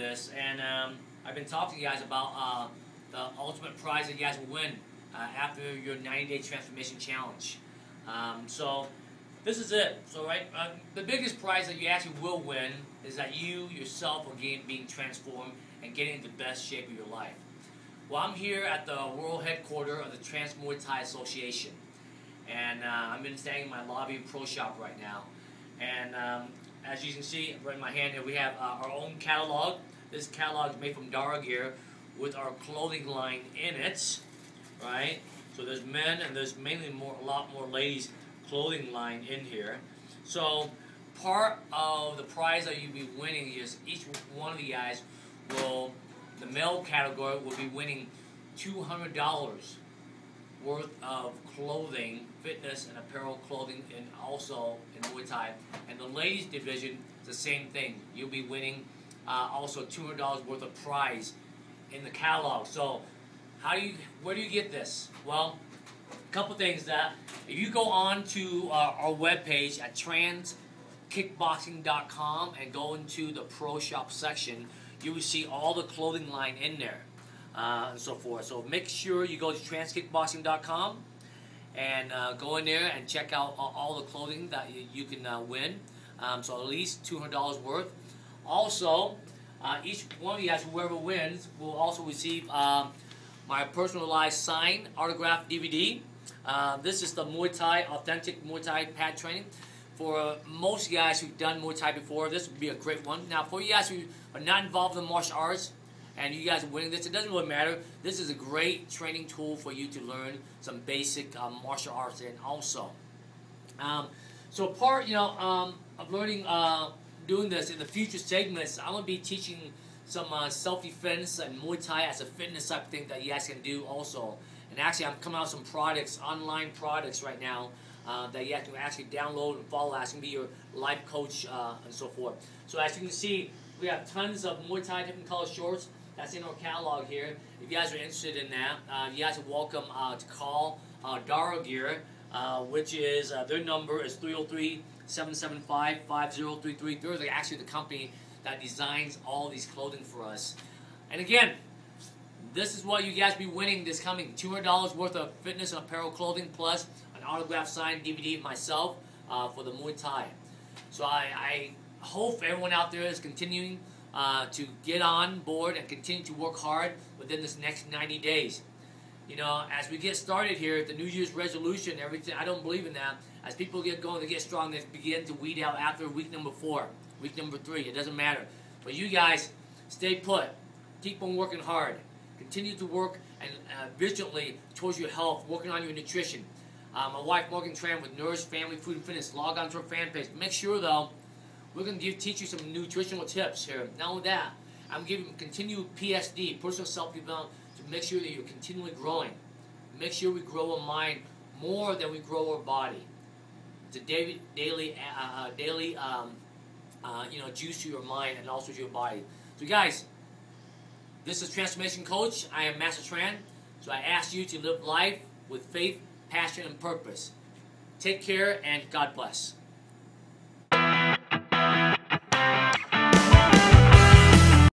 this, and I've been talking to you guys about the ultimate prize that you guys will win after your 90-day transformation challenge. So this is it. So the biggest prize that you actually will win is that you yourself are being transformed and getting into the best shape of your life. Well, I'm here at the world headquarters of the Trans Muay Thai Association, and I'm standing in my lobby pro shop right now. And as you can see, right in my hand here, we have our own catalog. This catalog is made from Dara Gear with our clothing line in it, right? So there's men and there's mainly a lot more ladies clothing line in here. So part of the prize that you'll be winning is each one of the guys will, the male category will be winning $200 worth of clothing, fitness and apparel clothing, and also in Muay Thai. And the ladies division is the same thing. You'll be winning also $200 worth of prize in the catalog. So how do you, where do you get this? Well, a couple things. That if you go on to our webpage at transkickboxing.com and go into the pro shop section, you will see all the clothing line in there and so forth. So make sure you go to transkickboxing.com and go in there and check out all the clothing that you can win. So at least $200 worth. Also, each one of you guys, whoever wins, will also receive my personalized signed autographed DVD. This is the Muay Thai, authentic Muay Thai pad training. For most of you guys who've done Muay Thai before, this would be a great one. Now, for you guys who are not involved in martial arts and you guys are winning this, it doesn't really matter. This is a great training tool for you to learn some basic martial arts in also. So part, of learning, doing this in the future segments, I'm going to be teaching some self-defense and Muay Thai as a fitness type thing that you guys can do also. And actually, I'm coming out with some products, online products right now, that you have to actually download and follow. That's going to be your life coach and so forth. So as you can see, we have tons of Muay Thai different color shorts. That's in our catalog here. If you guys are interested in that, you guys are welcome to call Dara Gear, which is, their number is 303-775-5033. They're actually the company that designs all these clothing for us. And again, this is what you guys be winning this coming. $200 worth of fitness and apparel clothing plus an autographed signed DVD myself for the Muay Thai. So I hope everyone out there is continuing to get on board and continue to work hard within this next 90 days. You know, as we get started here, the New Year's resolution, everything, I don't believe in that. As people get going, they get strong, they begin to weed out after week number 4, week number 3. It doesn't matter. But you guys, stay put. Keep on working hard. Continue to work and vigilantly towards your health, working on your nutrition. My wife, Morgan Tran, with Nourish Family Food and Fitness. Log on to her fan page. Make sure, though, we're going to teach you some nutritional tips here. Not only that, I'm giving continued PSD, personal self-development, to make sure that you're continually growing. Make sure we grow our mind more than we grow our body. It's a daily juice to your mind and also to your body. So, guys, this is Transformation Coach. I am Master Tran. So I ask you to live life with faith, passion, and purpose. Take care, and God bless.